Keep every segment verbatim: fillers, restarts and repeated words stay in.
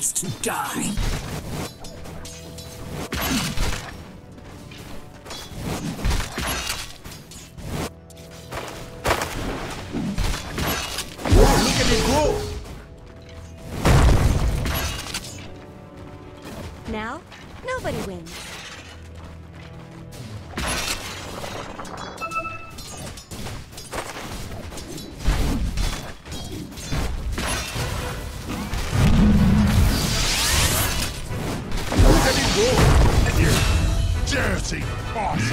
place to die. Now, nobody wins. You dirty boss!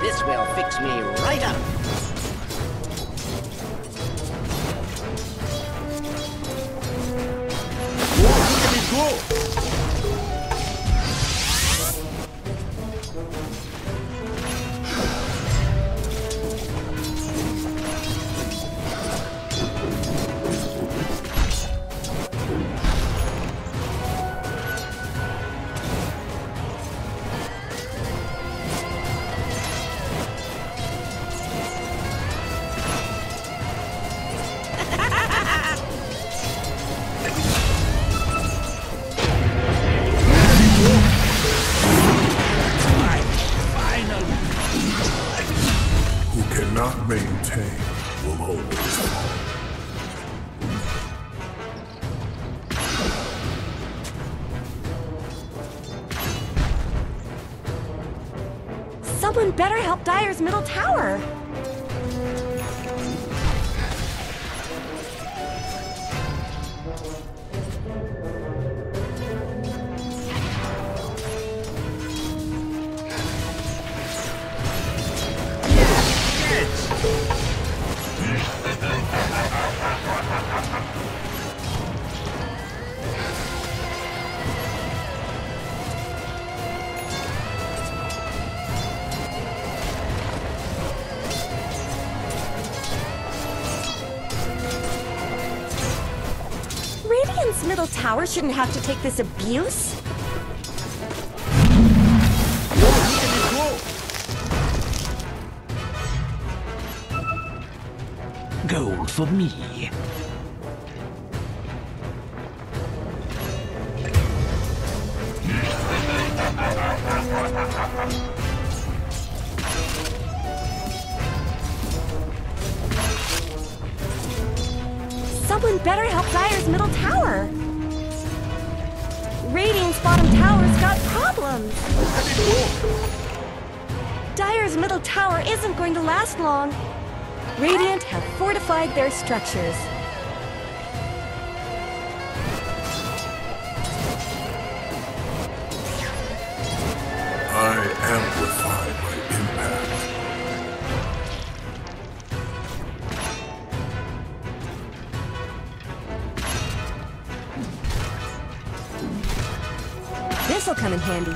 This will fix me right up. Whoa, look at me go! Not maintain will always fall. Someone better help Dire's middle tower. Middle tower shouldn't have to take this abuse. Gold for me. Someone better help Dire's middle tower! Radiant's bottom tower's got problems! Dire's middle tower isn't going to last long! Radiant have fortified their structures. I amplify my impact. This'll come in handy.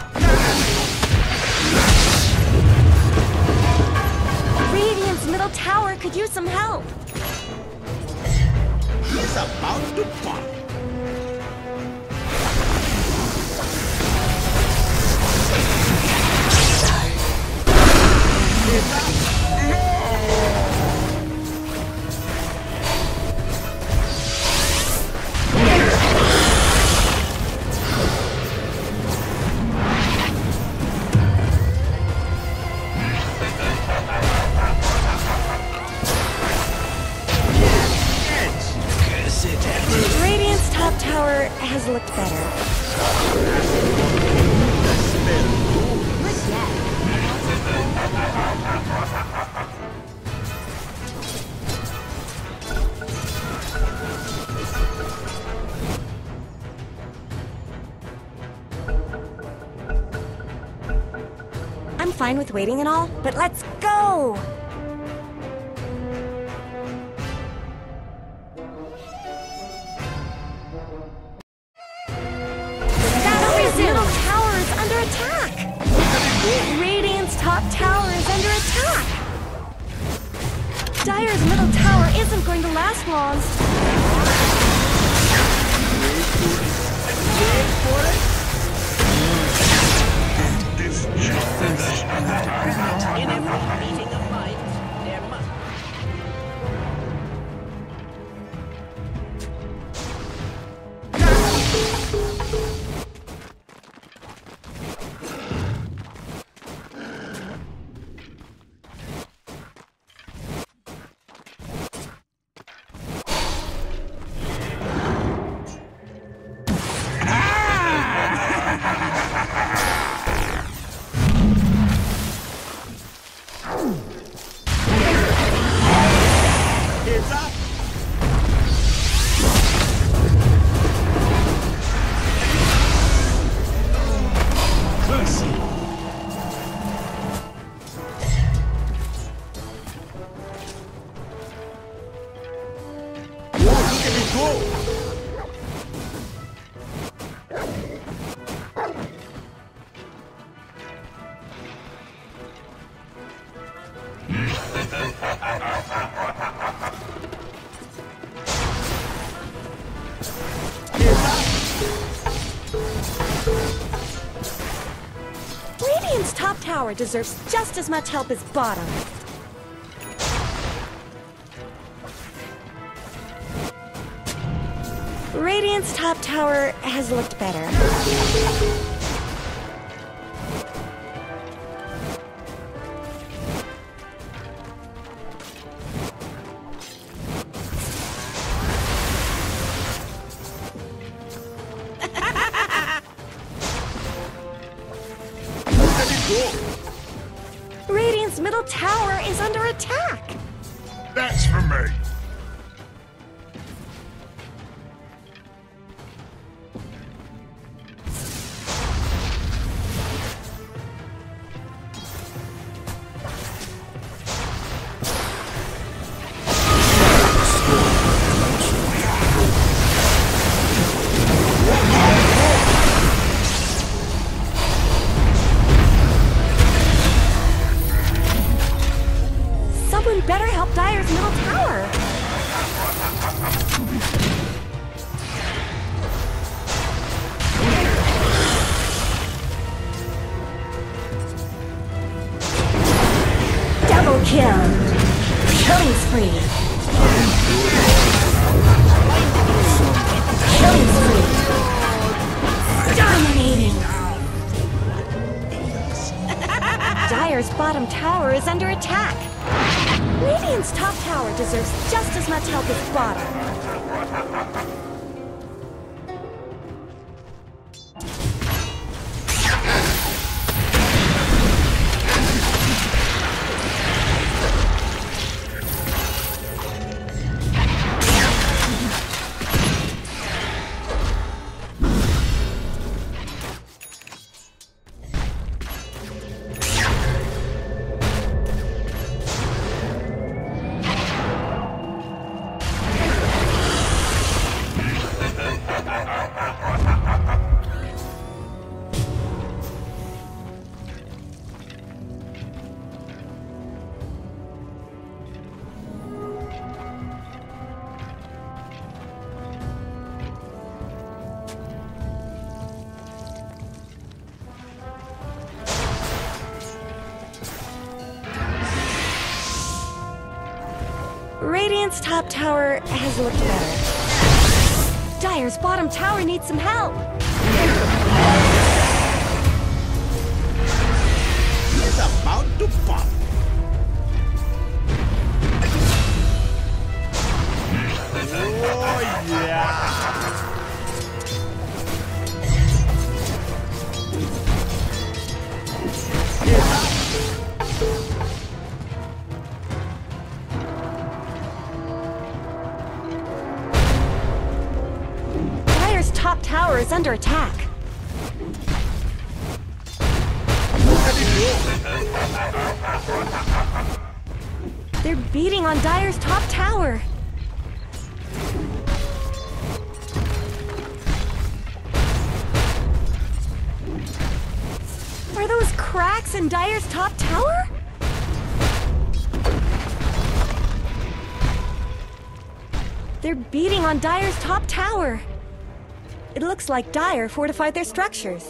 Radiant's middle tower could use some help. He's about to pop. Has looked better. What's that? I'm fine with waiting and all, but let's go! Dire's middle tower isn't going to last long. In every meeting of mine, there must be. Ooh. Radiant's top tower deserves just as much help as bottom. Radiant's top tower has looked better. Radiant's middle tower is under attack. That's for me. Better help Dire's middle tower. Double kill. Killing spree. Killing spree. Dominating. Dire's bottom tower is under attack. Radiant's top tower deserves just as much help as bottom. Radiant's top tower has looked better. Dire's bottom tower needs some help. It's about to pop. Oh yeah. Yeah. Top tower is under attack. They're beating on Dire's top tower. Are those cracks in Dire's top tower? They're beating on Dire's top tower. It looks like Dire fortified their structures.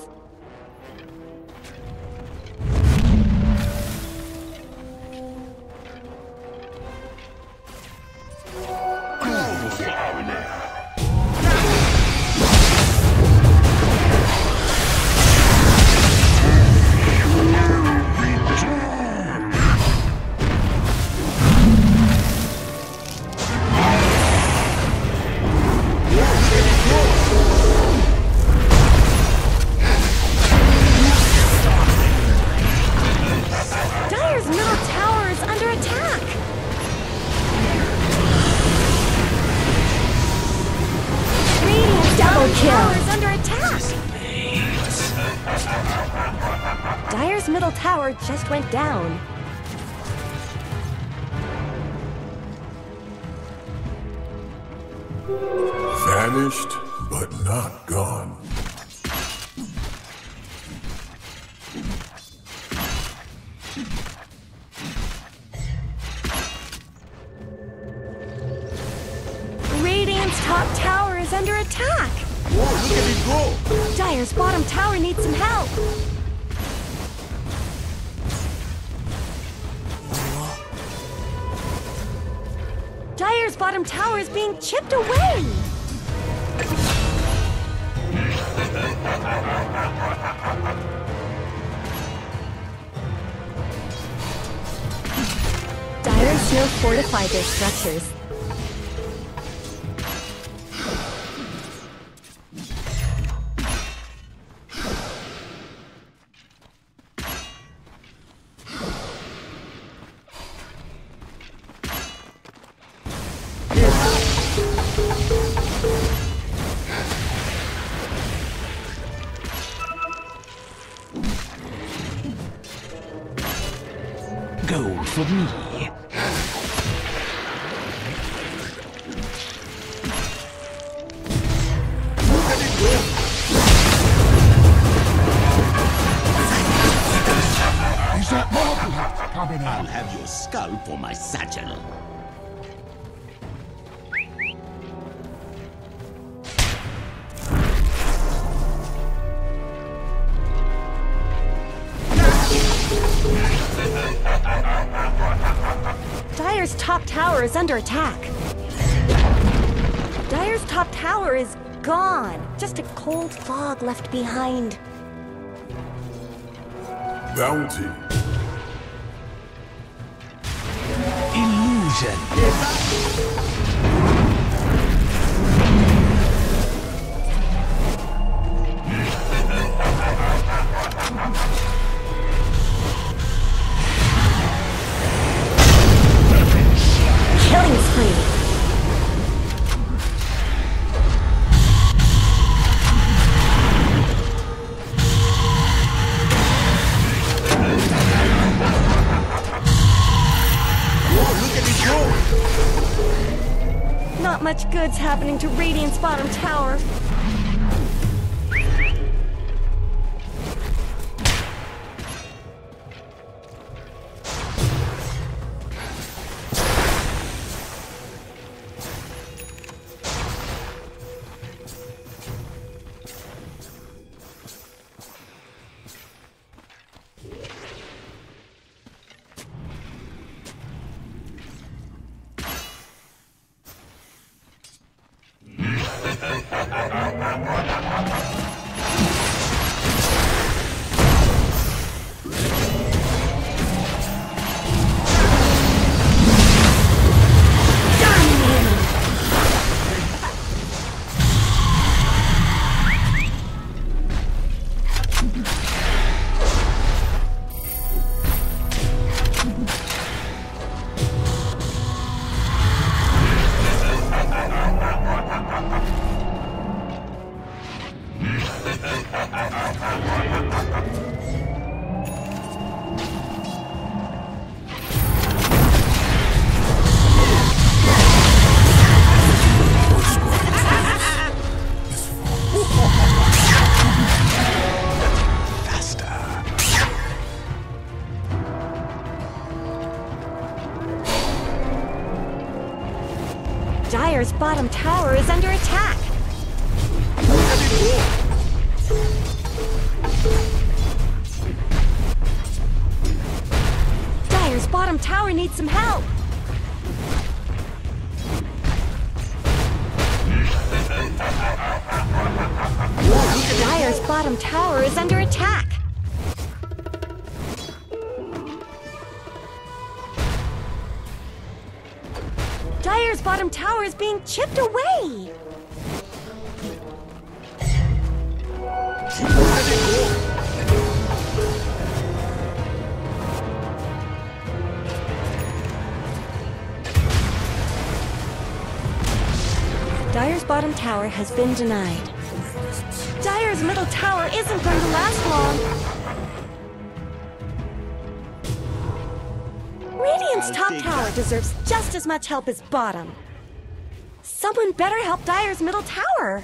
Dire's middle tower just went down. Vanished, but not gone. Radiant's top tower is under attack. Whoa, look at it go! Dire's bottom tower needs some help. Dire's bottom tower is being chipped away! Dire still fortify their structures. Go for me. Is that marvelous coming out? I'll have your skull for my satchel. Dire's top tower is under attack. Dire's top tower is gone. Just a cold fog left behind. Bounty. Illusion. Killing spree. Whoa, look at it go! Not much good's happening to Radiant's bottom tower. Dire's bottom tower is under attack. Dire's bottom tower needs some help. Dire's bottom tower is under attack. Dire's bottom tower is being chipped away! Dire's bottom tower has been denied. Dire's middle tower isn't going to last long. Radiant's top tower deserves just as much help as bottom. Someone better help Dire's middle tower!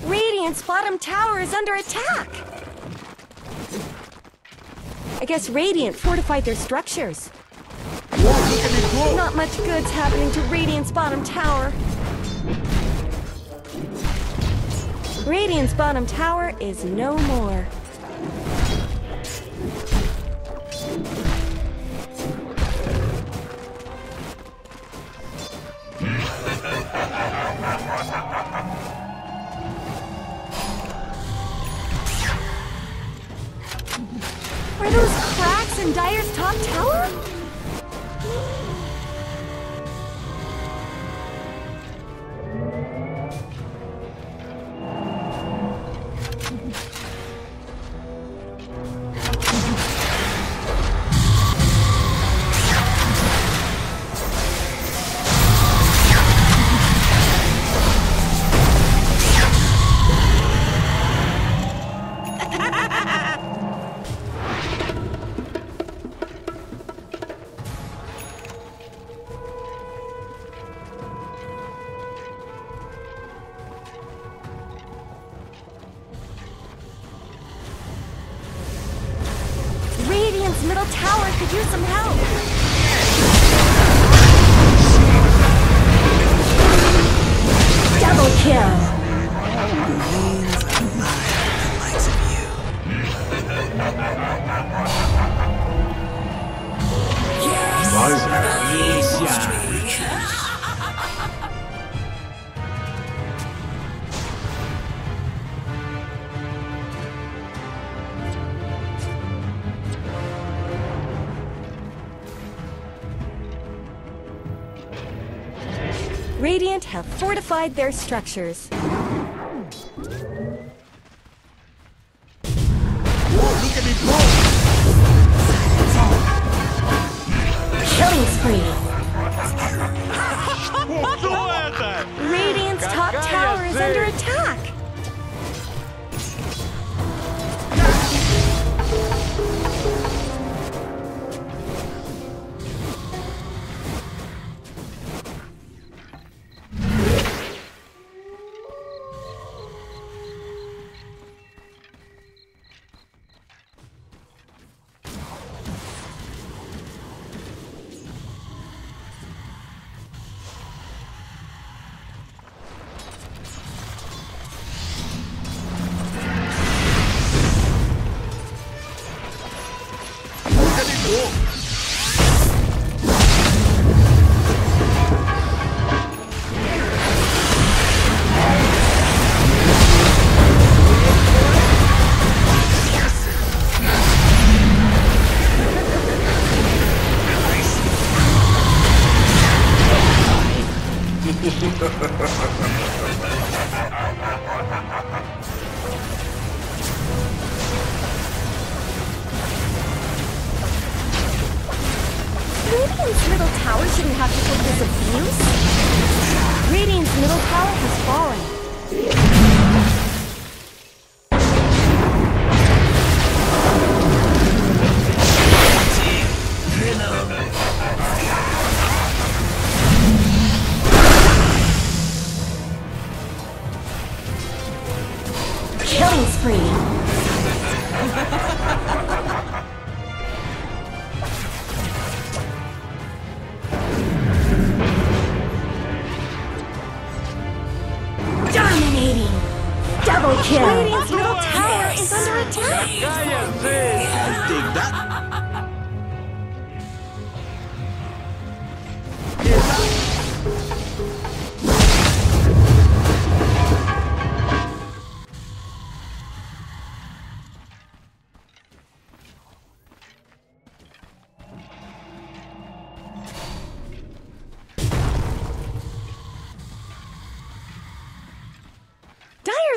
Radiant's bottom tower is under attack! I guess Radiant fortified their structures. Not much good's happening to Radiant's bottom tower. Radiant's bottom tower is no more. Are those cracks in Dire's top tower? Radiant have fortified their structures. Killing spree! Radiant's top tower is under attack! Radiant's middle tower shouldn't have to take this abuse. Radiant's middle tower has fallen.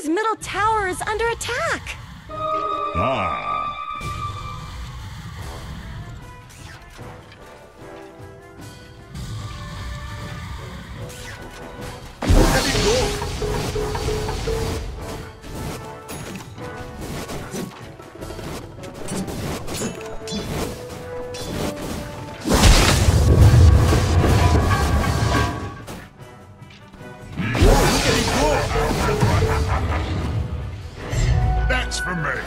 Emperor's middle tower is under attack. Ah. That's for me.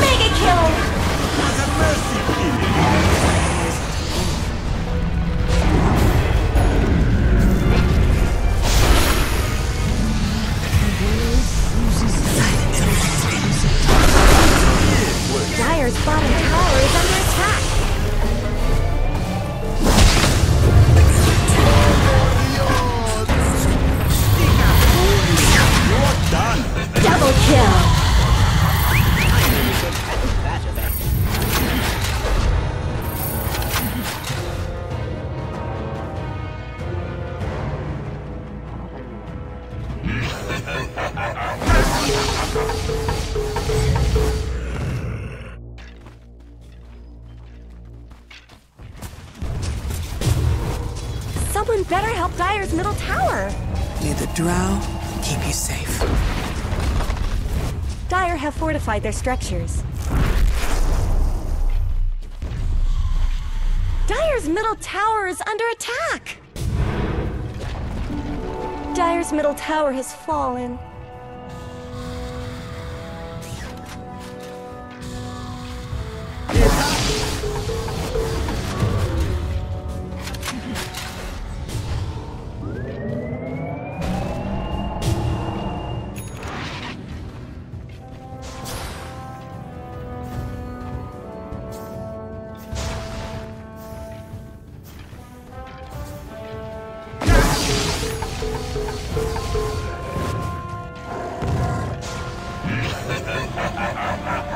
Mega kill! Dire's bottom tower is under attack. You're done. Double kill. Someone better help Dire's middle tower. May the drow keep you safe. Dire have fortified their structures. Dire's middle tower is under attack. Dire's middle tower has fallen.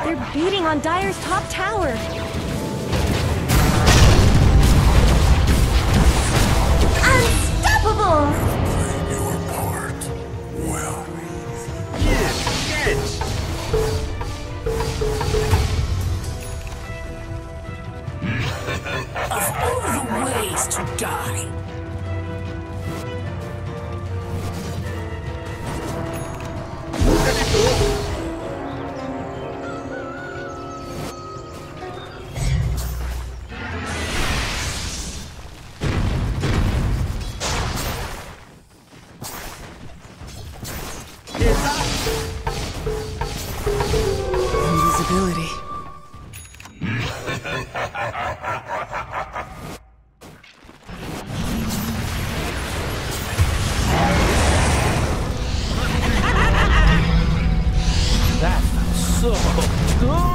They're beating on Dire's top tower. Unstoppable! Play your part well. Get, get. Of all the ways to die. Invisibility. That felt so good.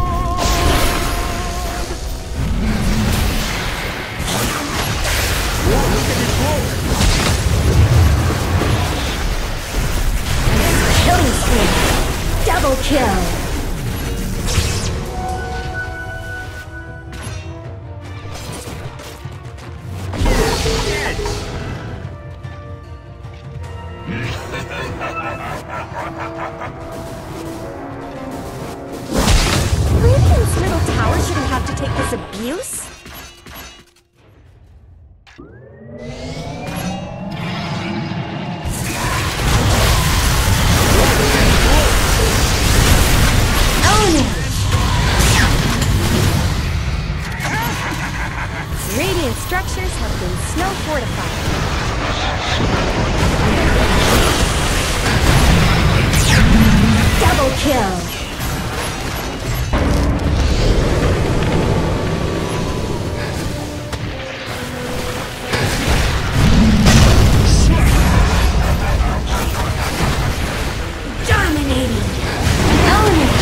Double kill! Radiant's middle tower shouldn't have to take this abuse. Radiant structures have been snow fortified. Double kill. Dominating. Element.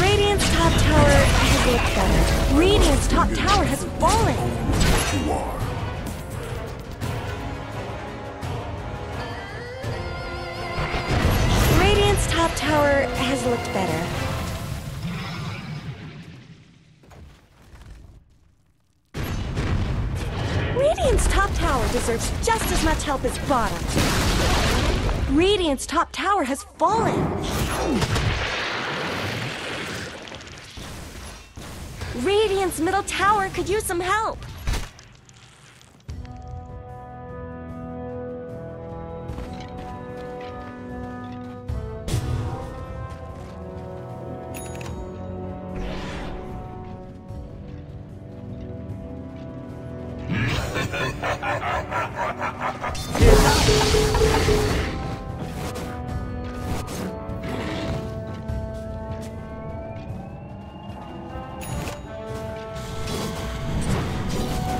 Radiant's top tower has looked better. Radiant's top tower has fallen. You are. Radiant's top tower has looked better. deserves just as much help as bottom. Radiant's top tower has fallen. Radiant's middle tower could use some help.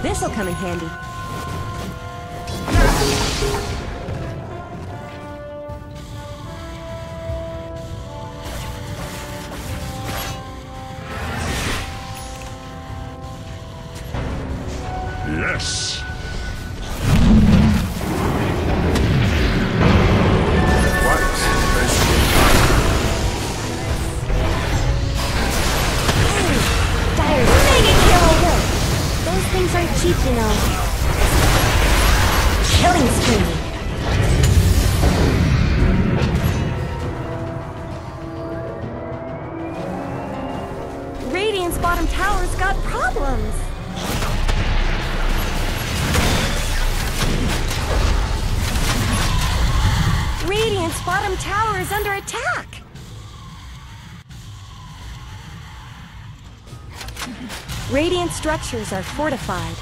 This'll come in handy. Yes. Cheap, you know. Killing spree. Radiant's bottom tower's got problems. Radiant's bottom tower is under attack. Radiant structures are fortified.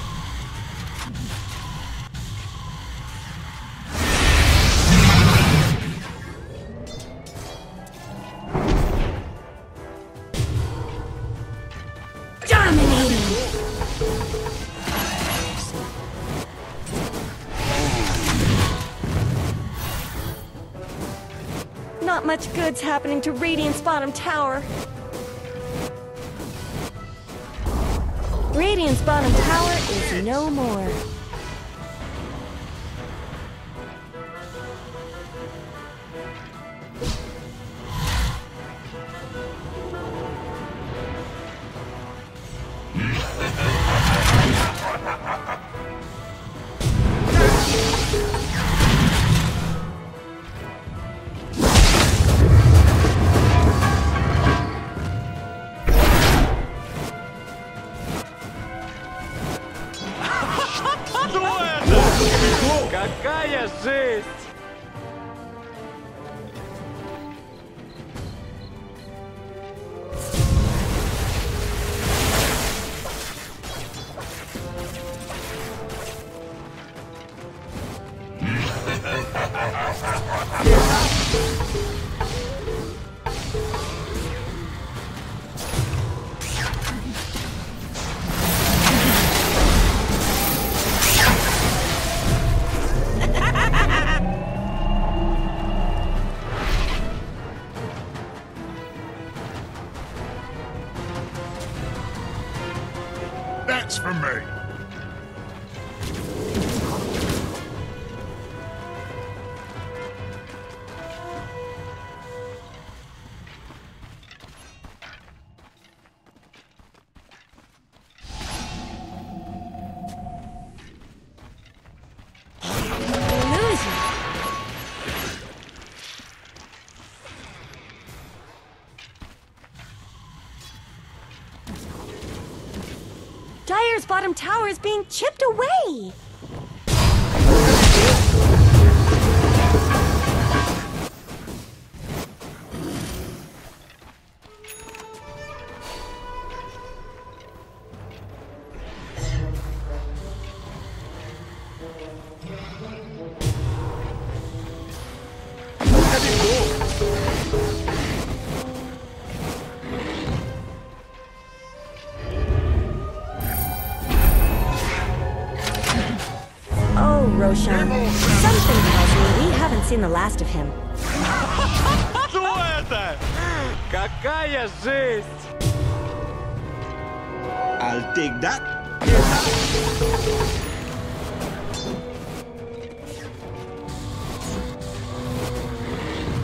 Not much good's happening to Radiant's bottom tower. Radiant's bottom tower is no more. Какая жесть! That's for me. Dire's bottom tower is being chipped away! Roshan, something tells me we haven't seen the last of him. Что это? Какая жесть! I'll take that.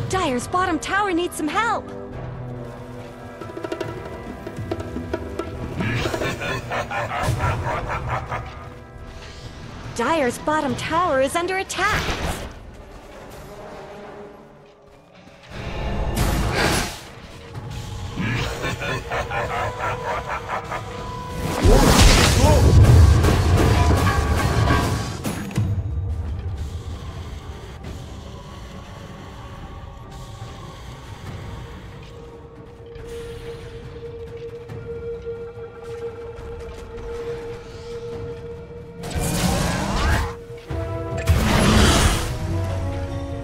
Dire's bottom tower needs some help. Dire's bottom tower is under attack.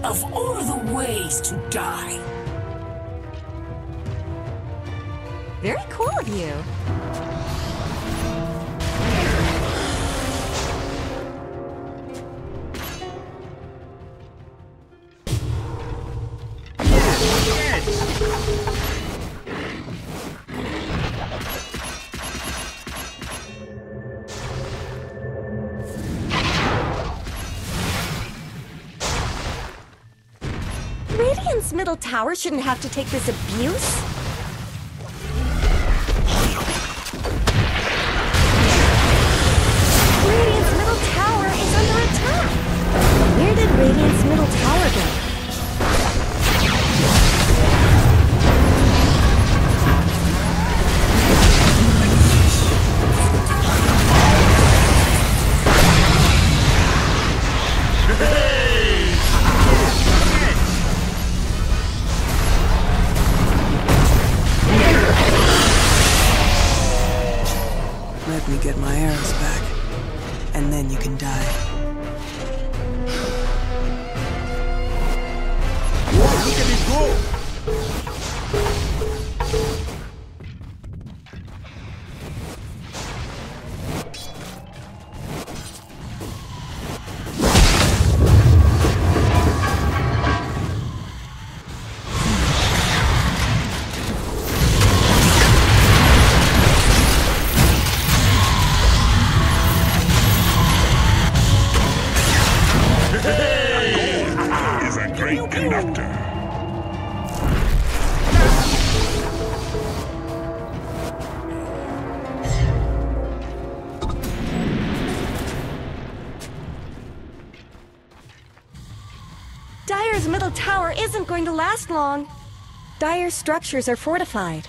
Of all the ways to die. Very cool of you. Radiant's middle tower shouldn't have to take this abuse. Radiant's middle tower is under attack. Where did Radiant's middle tower go? Let me get my arrows back, and then you can die. Whoa, look at me go! Dire's middle tower isn't going to last long. Dire's structures are fortified.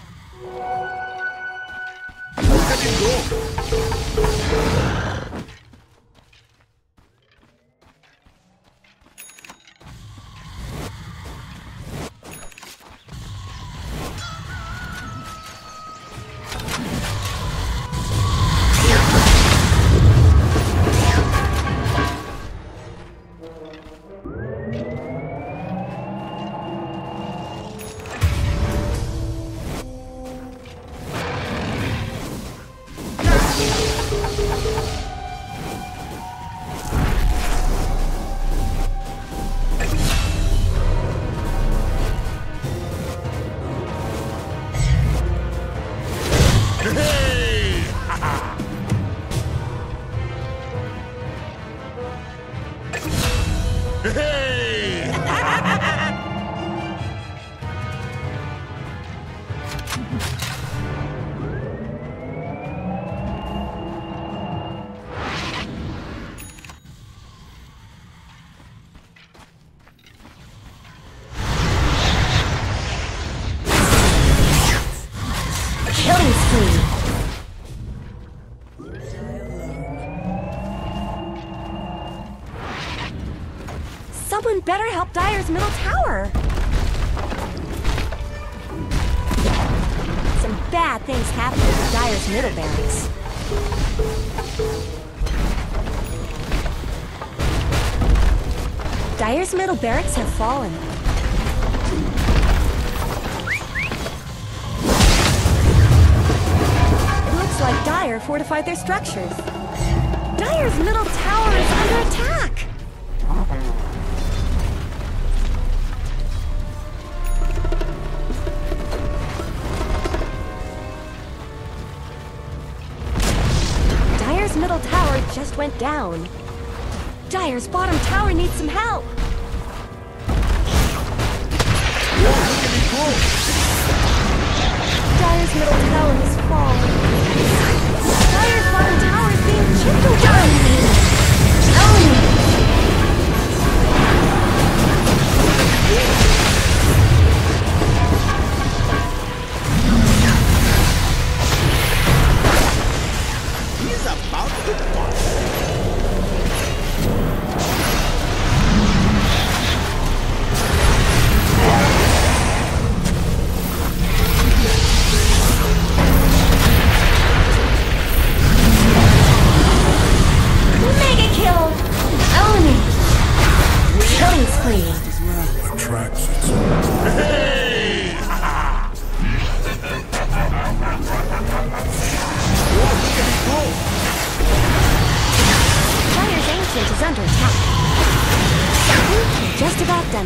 Someone better help Dire's middle tower. Some bad things happen to Dire's middle barracks. Dire's middle barracks have fallen. Like Dire fortified their structures. Dire's middle tower is under attack! Dire's middle tower just went down. Dire's bottom tower needs some help! Dire's middle tower has fallen. Dire's bottom tower is being chipped away.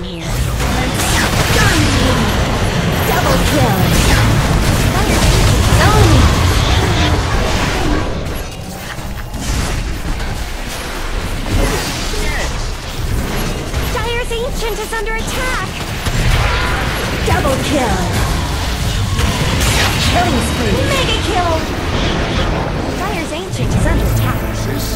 them here. Double kill. Oh. Dire's Ancient is under attack. Double kill. Killing spree. Mega kill. Dire's Ancient is under attack.